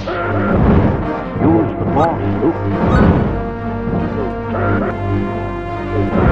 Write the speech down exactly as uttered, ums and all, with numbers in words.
Use the boss, Luke.